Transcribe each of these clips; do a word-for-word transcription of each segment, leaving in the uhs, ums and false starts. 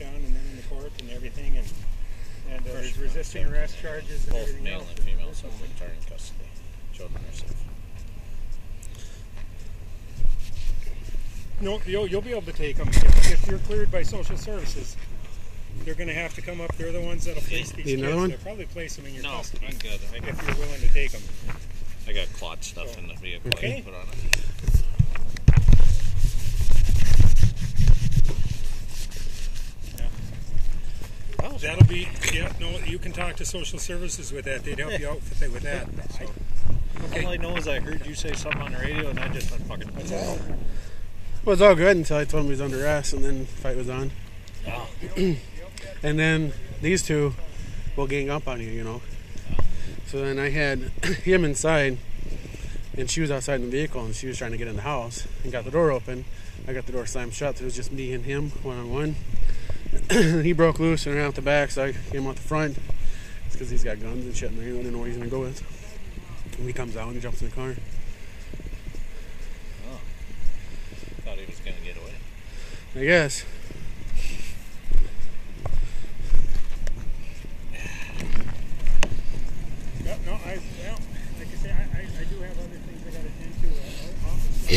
down and then in the court and everything, and and uh, there's resisting arrest charges and both everything male else. And female so we return in custody. Children are safe. No, you'll, you'll be able to take them if, if you're cleared by social services. They're going to have to come up. They're the ones that'll place these kids. They'll probably place them in your no, custody. I'm good. I if you're willing to take them. I got clot stuff so, in the vehicle. Okay. I can put on it. That'll be, yeah, no, you can talk to social services with that. They'd help you out with that. So. Okay. All I know is I heard you say something on the radio and I just went fucking. That's all. Well, it's all good until I told him he was under arrest and then the fight was on. Oh. And then these two will gang up on you, you know. Oh. So then I had him inside and she was outside in the vehicle and she was trying to get in the house and got the door open. I got the door slammed shut. So it was just me and him one on one. He broke loose and ran out the back, so I came out the front. It's because he's got guns and shit in there. I don't know what he's going to go with. And he comes out and jumps in the car. Oh. Thought he was going to get away. I guess. Yep, no, I, well, like I say, I, I, I do have other things I got to attend to. Uh, office.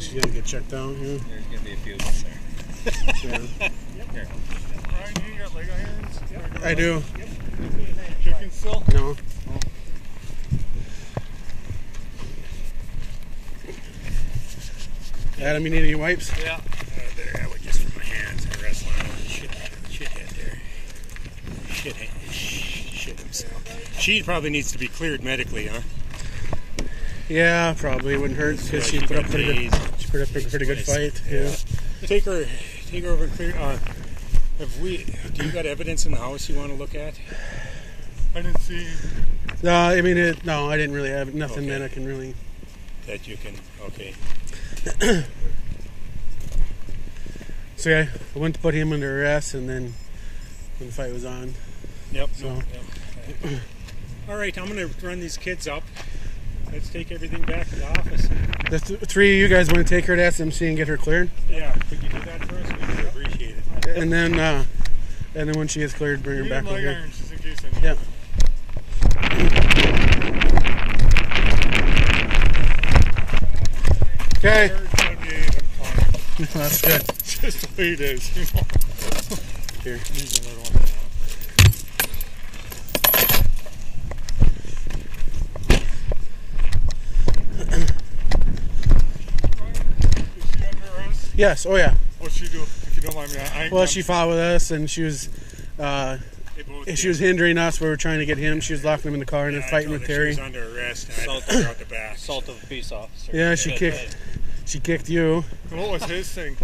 She's gonna get checked down here. There's gonna be a few out there. Sure. Yep. Here. Right, you got leg irons? Yep. I do. Yep. Chicken still? No. Oh. Adam, you need any wipes? Yeah. Uh, there, I would just for my hands. I wrestle on with shit, shit head there. Shit head. Shit himself. She probably needs to be cleared medically, huh? Yeah, probably. It wouldn't hurt because she, she put up pretty good. She put up a pretty good fight. Yeah. Take her, take her over and clear. Uh, have we? Do you got evidence in the house you want to look at? I didn't see. No, I mean, it, no, I didn't really have nothing okay. that I can really. That you can. Okay. So yeah, I went to put him under arrest, and then when the fight was on. Yep. So. No, yep. All right, I'm gonna run these kids up. Let's take everything back to the office. The th three of you guys want to take her to S M C and get her cleared? Yeah, could you do that for us? We would appreciate it. And then, uh, and then when she is cleared, bring her back over here. Just in case I need. Yeah. Okay. That's good. Just the way it is. Here. Here's another one. Yes, oh yeah. What'd she do, if you don't mind me? I well, she fought with us, and she was uh, she was hindering us. We were trying to get him. She was locking him in the car and yeah, then fighting with Terry. She was under arrest, and assault I her out the back. Assault of a peace officer. Yeah, she yeah, kicked she kicked you. And what was his thing?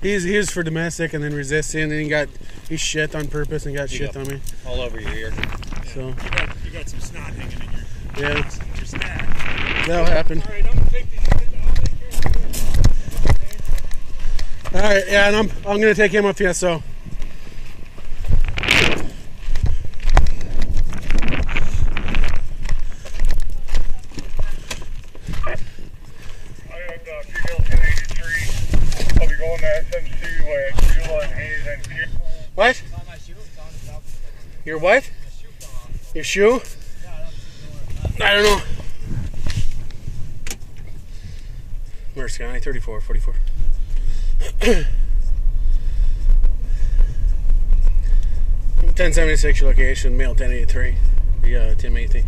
He's, he was for domestic and then resisting, and he got he shit on purpose and got you shit got on me. All over your ear. Yeah. So. You got, you got some snot hanging in your, yeah. in your snack. That'll happen. All right, I'm going to take these. All right, yeah, and I'm I'm gonna take him up here, so. I'll be going to S M C with Hayes and Q. What? Your what? Your shoe? I don't know. Where's the guy? Thirty-four, forty-four. ten seventy-six your location, male ten eighty-three, yeah, ten eighty.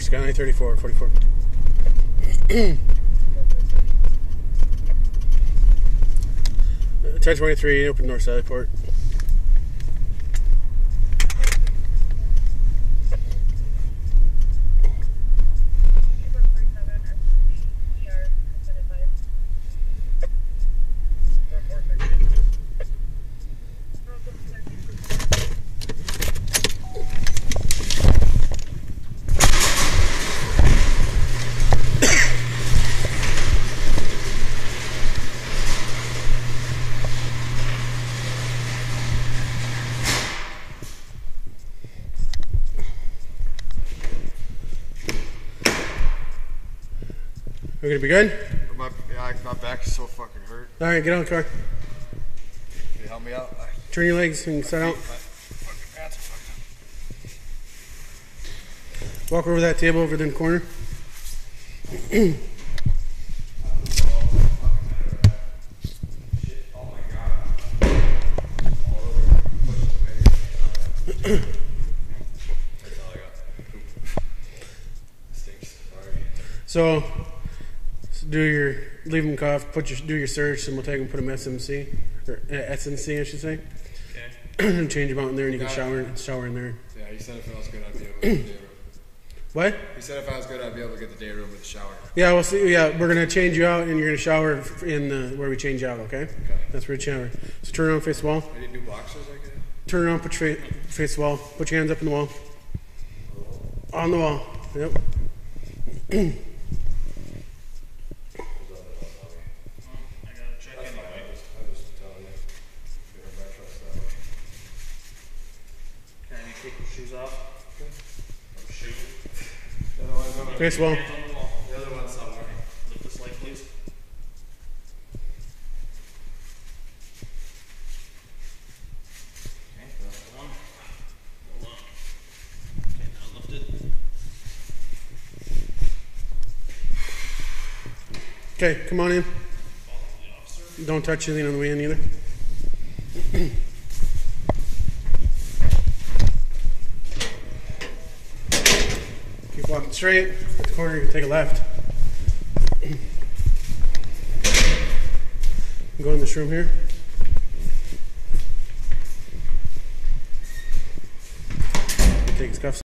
Skyline thirty-four, forty-four. ten twenty-three, open north side port. We're gonna be good? My, yeah, my back's so fucking hurt. Alright, get on the car. Can you help me out? Turn your legs and start out. My fucking pants are fucked up. Walk over that table over in the corner. So do your, leave them cough, put your, do your search, and we'll take them, put them S M C, or uh, S N C, I should say. Okay. And change them out in there, and you Got can shower, shower in there. Yeah, he said if I was good, I'd be able to get the day room. What? He said if I was good, I'd be able to get the day room with the shower. Yeah, we'll see. Yeah, we're gonna change you out, and you're gonna shower in the where we change out. Okay. Okay. That's where you shower. So turn around, face the wall. I need new boxers. I guess. Turn around, put your face, face the wall. Put your hands up in the wall. Oh. On the wall. Yep. Face wall. The other one's somewhere. Look this light, please. Okay, that's the one. Hold on. Okay, now lift it. Okay, come on in. Don't touch anything on the way in either. Walking straight, at the corner you can take a left. Go in this room here.